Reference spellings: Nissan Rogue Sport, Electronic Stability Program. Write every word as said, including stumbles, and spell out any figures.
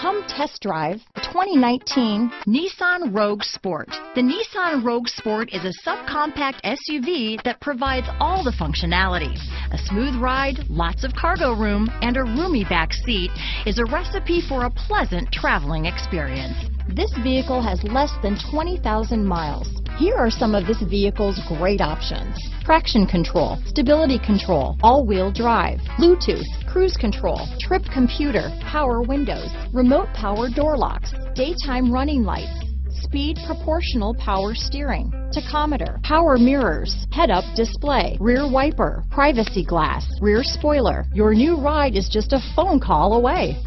Come test drive the twenty nineteen Nissan Rogue Sport. The Nissan Rogue Sport is a subcompact S U V that provides all the functionality. A smooth ride, lots of cargo room, and a roomy back seat is a recipe for a pleasant traveling experience. This vehicle has less than twenty thousand miles. Here are some of this vehicle's great options: traction control, stability control, all-wheel drive, Bluetooth, cruise control, trip computer, power windows, remote power door locks, daytime running lights, speed proportional power steering, tachometer, power mirrors, head-up display, rear wiper, privacy glass, rear spoiler. Your new ride is just a phone call away.